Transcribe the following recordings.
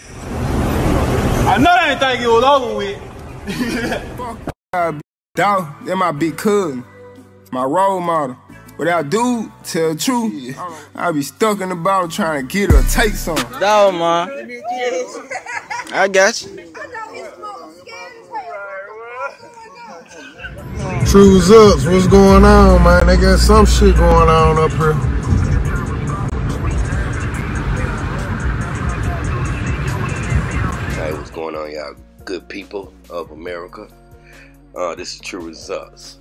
I know they ain't think it was over with. Fuck dog, that my big cousin, my role model. What I do, tell the truth, yeah. I be stuck in the bottle trying to get her to take some. Dog, man. I got you. True's ups, what's going on, man? They got some shit going on up here. Hey, what's going on, y'all good people of America? This is True Results.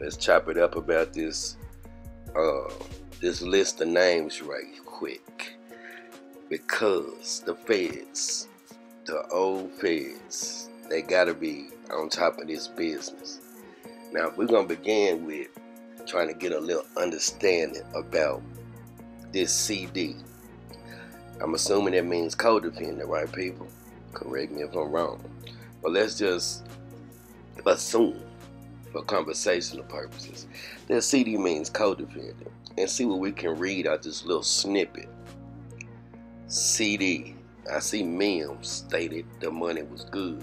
Let's chop it up about this this list of names right quick. Because the feds, the old feds, they gotta be on top of this business. Now, we're going to begin with trying to get a little understanding about this CD. I'm assuming that means co-defendant, right, people? Correct me if I'm wrong. But let's just assume, for conversational purposes, that CD means co-defendant. And see what we can read out this little snippet. CD. I see Mims stated the money was good.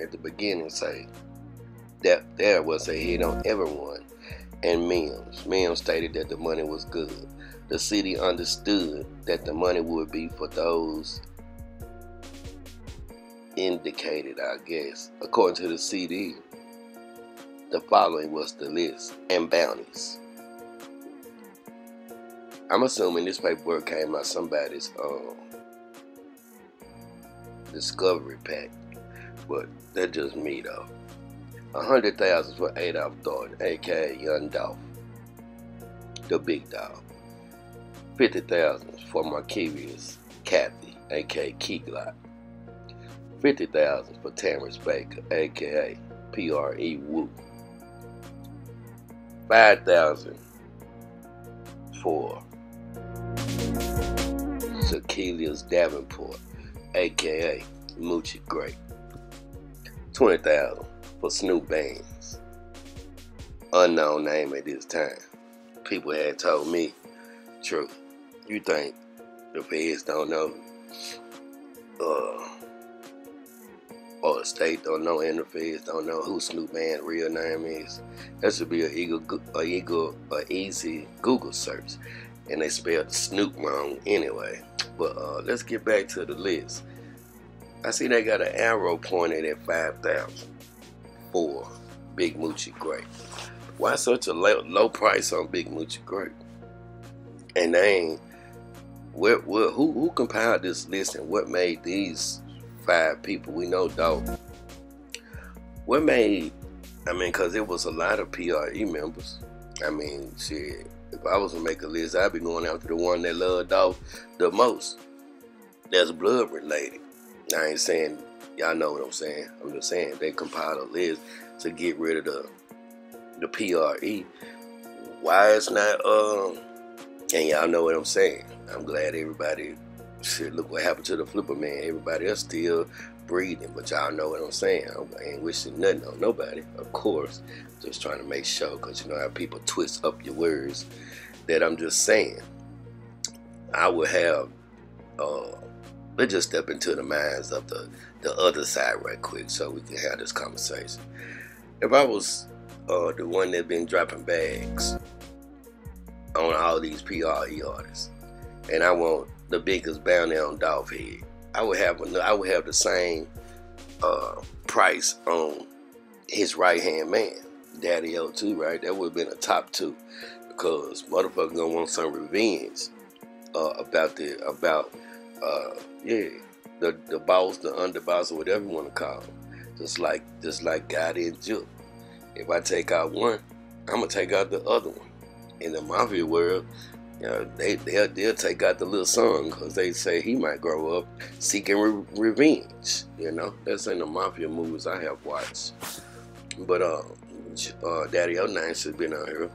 At the beginning, say that there was a hit on everyone, and Mims stated that the money was good. The city understood that the money would be for those indicated, I guess. According to the CD, the following was the list and bounties. I'm assuming this paperwork came out somebody's discovery pack, but that's just me though. 100,000 for Adolf Thornton, aka Young Dolph, the big dog. 50,000 for Marquise Kathy, aka Key Glock. 50,000 for Tamrish Baker, aka PRE Woo. 5,000 for Sakelius Davenport, aka Moochie Grape. 20,000 for Snupe Bandz, unknown name at this time. People had told me, True, you think the feds don't know, or the state don't know, and the feds don't know who Snupe Bandz real name is? That should be an easy Google search, and they spelled Snoop wrong anyway. But let's get back to the list. I see they got an arrow pointed at 5,000. For Big Moochie Grape. Why such a low price on Big Moochie Grape? And they ain't, who compiled this list and what made these five people? We know Dolph. What made, I mean, cause it was a lot of PRE members. I mean, shit, if I was to make a list, I'd be going after the one that loved Dolph the most. That's blood related. I ain't saying, y'all know what I'm saying. I'm just saying they compiled a list to get rid of the PRE. Why it's not and y'all know what I'm saying. I'm glad everybody, shit, look what happened to the flipper man. Everybody else still breathing, but y'all know what I'm saying. I ain't wishing nothing on nobody, of course. Just trying to make sure, because you know how people twist up your words, that I'm just saying. I would have let's just step into the minds of the other side right quick so we can have this conversation. If I was the one that been dropping bags on all these PRE artists, and I want the biggest bounty on Dolph Head, I would have the same price on his right-hand man, Daddy O too, right? That would have been a top two, because motherfuckers gonna want some revenge about the boss, the underboss, or whatever you want to call him. Just like Gotti and Jook. If I take out one, I'm gonna take out the other one. In the mafia world, you know, they'll take out the little son because they say he might grow up seeking revenge. You know, that's in the mafia movies I have watched. But Daddy O9 should have been out here.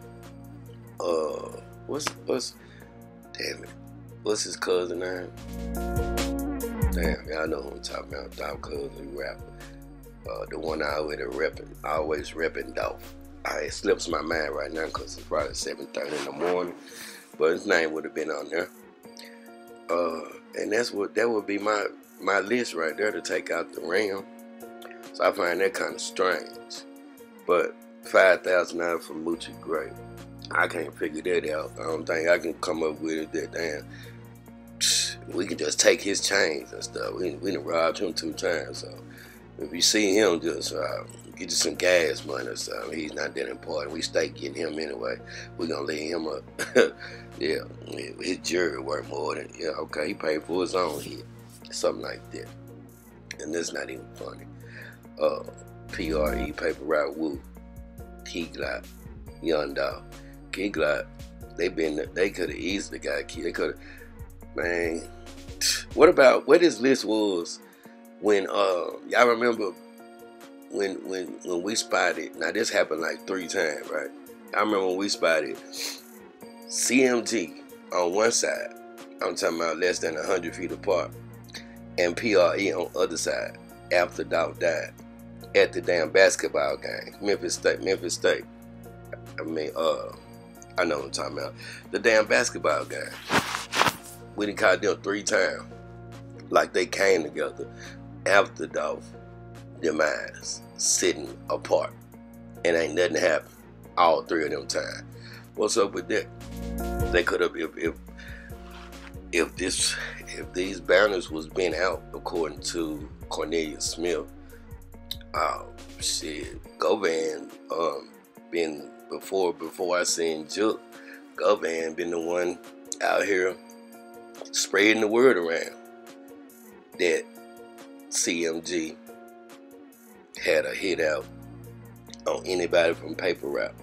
What's his cousin name? Damn, y'all know who I'm talking about. Dolph cousin, rapper. The one I always repping Dolph. It slips my mind right now because it's probably 7:30 in the morning. But his name would have been on there. And that's what, that would be my list right there to take out the rim. So I find that kind of strange. But $5,009 for Moochie Grape, I can't figure that out. I don't think I can come up with it that damn. We can just take his chains and stuff. We done robbed him 2 times. So if you see him, just get you some gas money or something. He's not that important. We stay getting him anyway. We're going to leave him up. Yeah, his jury worth more than, yeah, okay, he paid for his own hit. Something like that. And that's not even funny. PRE, Paper Route, Woo, Key Glock, Young Dolph. Key Glock, they could have easily got killed. They could have, man. What about, what this list was when, y'all remember when we spotted, now this happened like 3 times, right? I remember when we spotted CMG on one side, I'm talking about less than 100 feet apart, and PRE on the other side after Dolph died at the damn basketball game, Memphis State. I mean, I know what I'm talking about. The damn basketball game. We done caught them 3 times. Like they came together after Dolph's demise, sitting apart, and ain't nothing happened all 3 of them times. What's up with that? They could have, if these banners was been out according to Cornelius Smith, oh shit, Govan been before I seen Jook, Govan been the one out here spreading the word around that CMG had a hit out on anybody from Paper Route.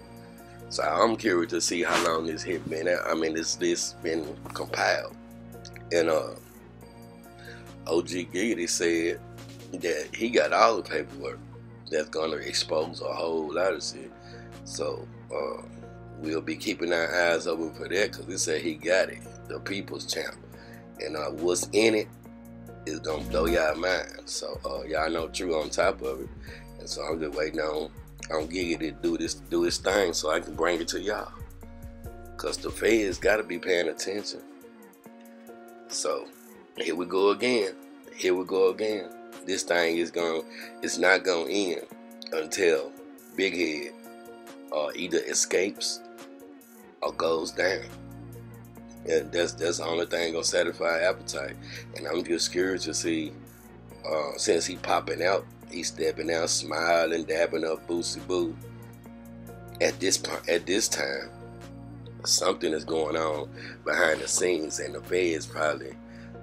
So I'm curious to see how long this hit been out. I mean, this been compiled. And OG Giggity said that he got all the paperwork that's gonna expose a whole lot of shit. So we'll be keeping our eyes open for that, because he said he got it, the People's Champ. And what's in it is gonna blow y'all mind. So y'all know True on top of it, and so I'm just waiting on Giggity to do his thing so I can bring it to y'all, because the feds gotta be paying attention. So here we go again, here we go again. This thing is it's not gonna end until Big Head either escapes or goes down. And that's the only thing gonna satisfy appetite. And I'm just curious to see, since he popping out, he's stepping out, smiling, dabbing up Boosie Boo. At this time, something is going on behind the scenes, and the feds probably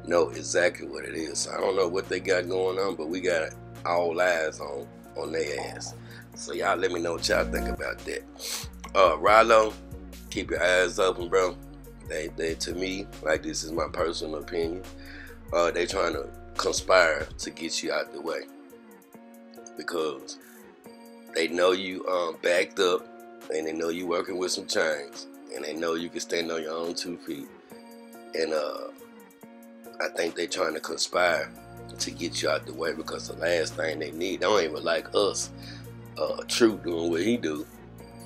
know exactly what it is. So I don't know what they got going on, but we got all eyes on their ass. So y'all let me know what y'all think about that. Ralo, keep your eyes open, bro. They to me, like, this is my personal opinion, they trying to conspire to get you out the way, because they know you backed up, and they know you working with some chains, and they know you can stand on your own 2 feet. And I think they trying to conspire to get you out the way, because the last thing they need, they don't even like us, True doing what he do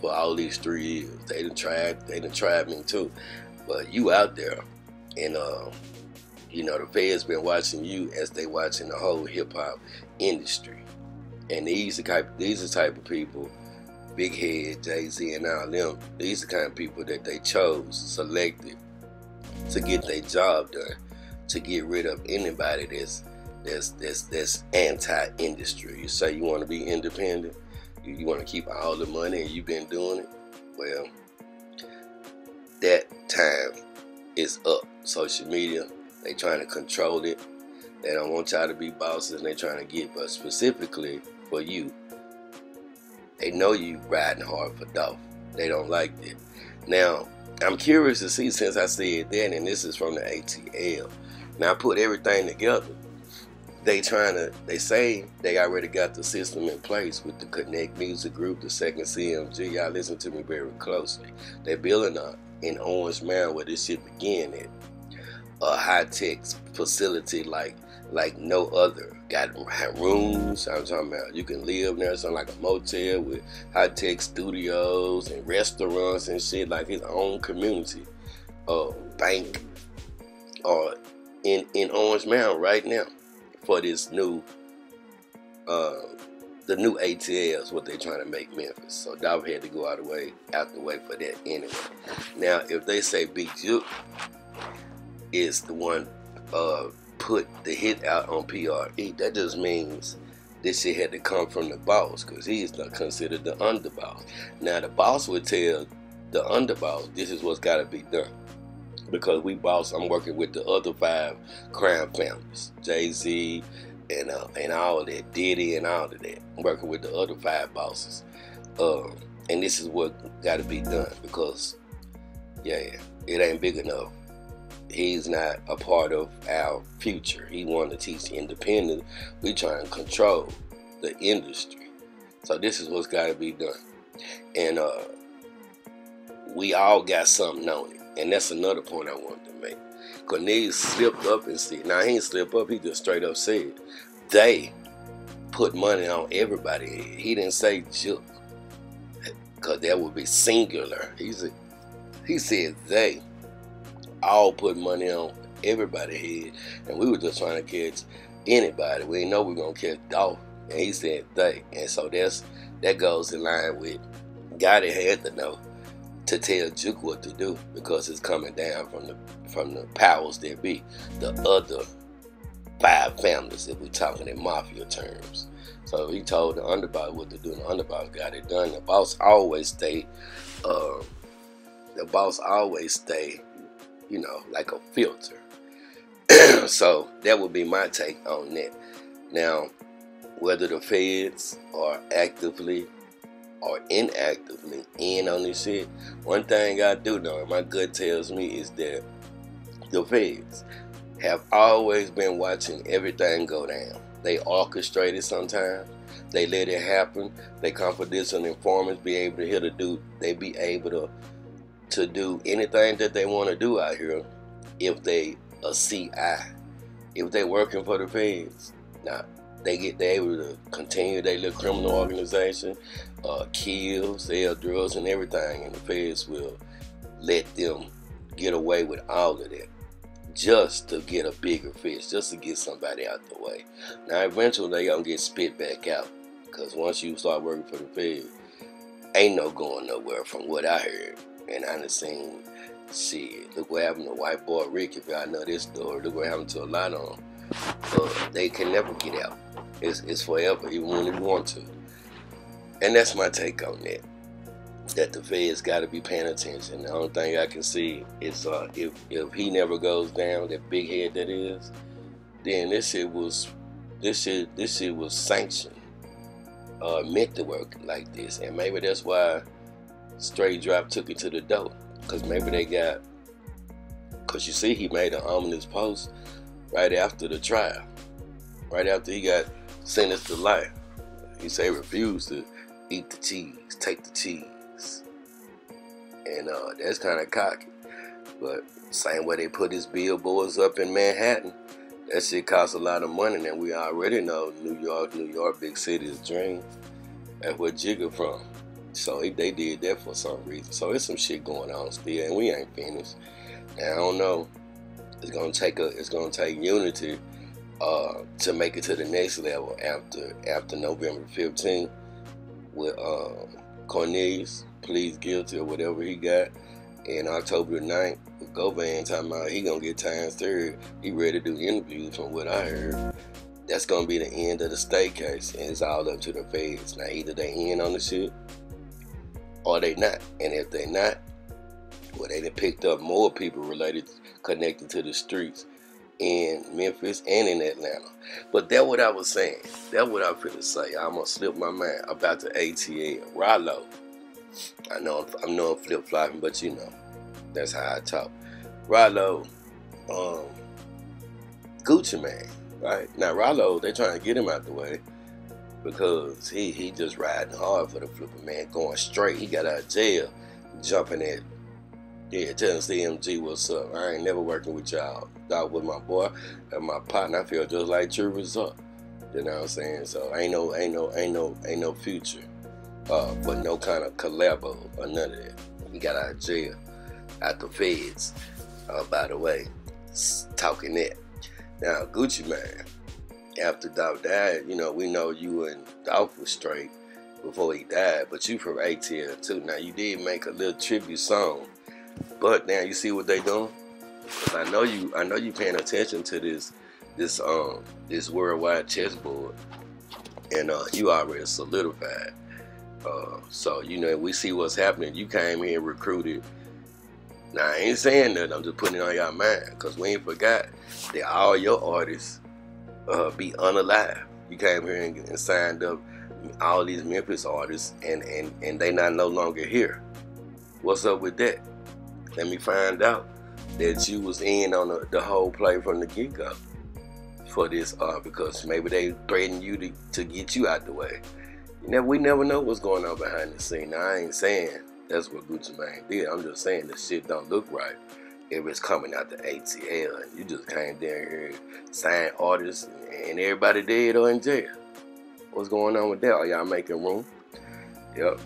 for all these 3 years. They done tried me too. But you out there, and you know, the feds been watching you as they watching the whole hip hop industry. And these are the type of people, Big Head, Jay-Z, and all them, these are the kind of people that they chose, selected to get their job done, to get rid of anybody that's anti-industry. You say you want to be independent, you want to keep all the money, and you've been doing it. Well, that time is up. Social media, they trying to control it. They don't want y'all to be bosses, and they trying to get, but specifically for you, they know you riding hard for Dolph. They don't like it. Now, I'm curious to see, since I said that, and this is from the ATL. Now, I put everything together. They say they already got the system in place with the Connect Music Group, the second CMG. Y'all listen to me very closely. They're building up in Orange Mound, where this shit began at. A high-tech facility like no other. Got rooms, I'm talking about, you can live there, something like a motel with high-tech studios and restaurants and shit, like his own community. Bank, or in Orange Mound right now for this new, the new ATL is what they're trying to make Memphis. So Dolph had to go out the way for that anyway. Now, if they say Big Jook is the one put the hit out on PRE, that just means this shit had to come from the boss, because he is not considered the underboss. Now, the boss would tell the underboss, this is what's got to be done. Because we boss, I'm working with the other 5 crime families, Jay-Z and all of that, Diddy and all of that. I'm working with the other 5 bosses. And this is what got to be done, because, yeah, it ain't big enough. He's not a part of our future. He want to teach independence. We trying to control the industry. So this is what's got to be done. And we all got something on it. And that's another point I wanted to make. Cornelius slipped up and said, now he ain't slip up, he just straight up said, they put money on everybody. He didn't say Jook, because that would be singular. He said they all put money on everybody's head, and we were just trying to catch anybody. We didn't know we were going to catch Dolph, and he said they. And so that goes in line with Gotti had to know to tell Jook what to do, because it's coming down from the powers that be, the other 5 families, if we're talking in mafia terms. So he told the underboss what to do, and the underboss got it done. The boss always stay, you know, like a filter. So that would be my take on that. Now, whether the feds are actively or inactively in on this shit, one thing I do know, and my gut tells me, is that the feds have always been watching everything go down. They orchestrate it sometimes. They let it happen. They confidential informants be able to do anything that they want to do out here if they a CI. If they working for the feds, now they able to continue their little criminal organization, kill, sell drugs and everything, and the feds will let them get away with all of that just to get a bigger fish, just to get somebody out the way. Now eventually they gonna get spit back out, because once you start working for the feds, ain't no going nowhere from what I heard. And I done seen, shit, look what happened to White Boy Rick, if y'all know this story. Look what happened to a lot of them. They can never get out. It's forever, even when they want to. And that's my take on that. That the feds got to be paying attention. The only thing I can see is if he never goes down, that Big Head that is, then this shit was sanctioned, meant to work like this. And maybe that's why Straight Drop took it to the dope, because maybe they got, because you see he made an ominous post right after the trial, right after he got sentenced to life. He said refuse to eat the cheese, take the cheese, and that's kind of cocky. But same way they put his billboards up in Manhattan, that shit costs a lot of money, and we already know New York, big city is dream. That's where Jigga from. So they did that for some reason. So there's some shit going on still, and we ain't finished. And I don't know. It's gonna take unity to make it to the next level after November 15th with Cornelius pleads guilty or whatever he got, and October 9th with Govan talking about he gonna get times 3. He ready to do interviews from what I heard. That's gonna be the end of the state case, and it's all up to the feds. Now either they in on the shit, or they not. And if they not, well, they done picked up more people connected to the streets in Memphis and in Atlanta. But that's what I was saying. That's what I was finna say. I'm gonna slip my mind about the ATL. Ralo. I know I'm flip-flopping, but you know, that's how I talk. Ralo, Gucci Mane, right? Now Ralo, they trying to get him out the way, because he just riding hard for the flipper, man, going straight. He got out of jail, jumping at, yeah, telling CMG what's up. I ain't never working with y'all. That was my boy and my partner. I feel just like Troopers up. You know what I'm saying? So ain't no future for no kind of collabo or none of that. He got out of jail, out the feds, by the way, talking that. Now, Gucci Mane, after Dolph died, you know, we know you and Dolph was straight before he died, but you from ATL too. Now, you did make a little tribute song, but now you see what they doing? Cause I know you paying attention to this worldwide chessboard, and you already solidified. So, you know, we see what's happening. You came here recruited. Now, I ain't saying nothing. I'm just putting it on your mind, because we ain't forgot that all your artists be unalive. You came here and signed up all these Memphis artists, and they not no longer here. What's up with that? Let me find out that you was in on the whole play from the get-go for this art, because maybe they threatened you to get you out the way. We never know what's going on behind the scene. Now, I ain't saying that's what Gucci Mane did. I'm just saying this shit don't look right if it's coming out the ATL and you just came down here, signed artists, and everybody dead or in jail. What's going on with that? Are y'all making room? Yep.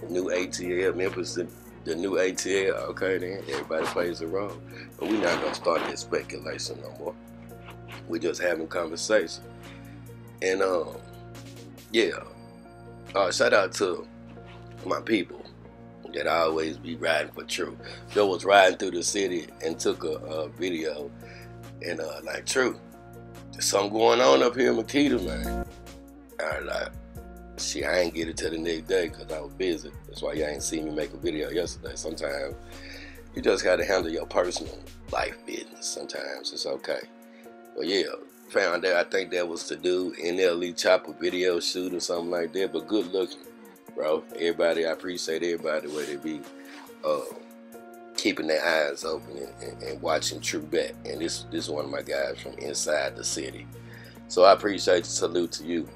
The new ATL, Memphis, the new ATL. Okay, then. Everybody plays the role. But we're not going to start that speculation no more. We're just having conversation. And, yeah. Shout out to my people that I always be riding for True. Joe was riding through the city and took a video, and like, True, there's something going on up here in Makita, man. I like, shit, I ain't get it till the next day because I was busy. That's why y'all ain't see me make a video yesterday. Sometimes you just gotta handle your personal life business. Sometimes it's okay. But yeah. Found out, I think that was to do NLE Chop a video shoot or something like that, but good looking, bro. Everybody, I appreciate everybody where they be keeping their eyes open and watching True back. And this is one of my guys from inside the city, so I appreciate the salute to you.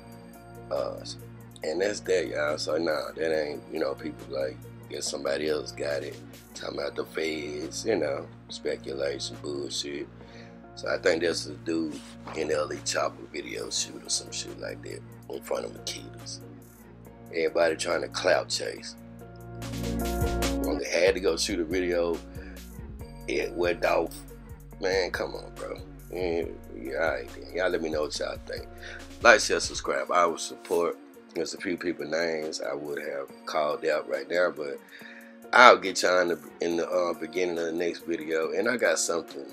And that's that, y'all. So nah, that ain't, you know, people like get somebody else got it, talking about the feds, you know, speculation, bullshit. So I think that's a dude in NLE Chopper video shoot or some shit like that in front of Makita's. Everybody trying to clout chase. Well, they had to go shoot a video at where Dolph. Man, come on, bro. Yeah, all right, then. Y'all let me know what y'all think. Like, share, subscribe. I would support. There's a few people names I would have called out right now, but I'll get y'all in the beginning of the next video. And I got something.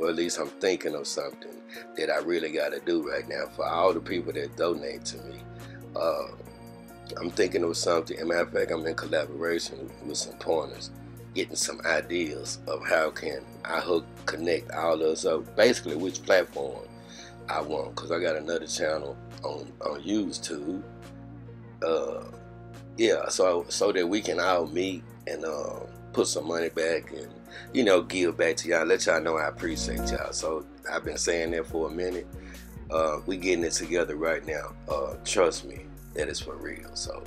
Or at least I'm thinking of something that I really gotta do right now for all the people that donate to me. I'm thinking of something. As a matter of fact, I'm in collaboration with some pointers, getting some ideas of how can I hook, connect all of us up, basically which platform I want, because I got another channel on YouTube. Yeah, so that we can all meet and put some money back and, you know, give back to y'all. Let y'all know I appreciate y'all. So I've been saying that for a minute. We getting it together right now. Trust me, that is for real. So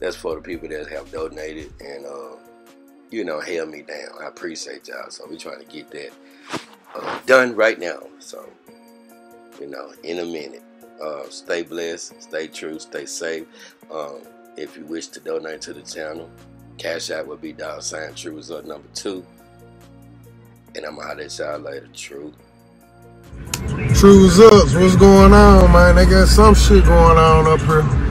that's for the people that have donated and, you know, held me down. I appreciate y'all. So we trying to get that done right now. So, you know, in a minute. Stay blessed, stay true, stay safe. If you wish to donate to the channel, Cash App would be $TrueResult2. And I'm out at y'all later. True. True's Ups, what's going on, man? They got some shit going on up here.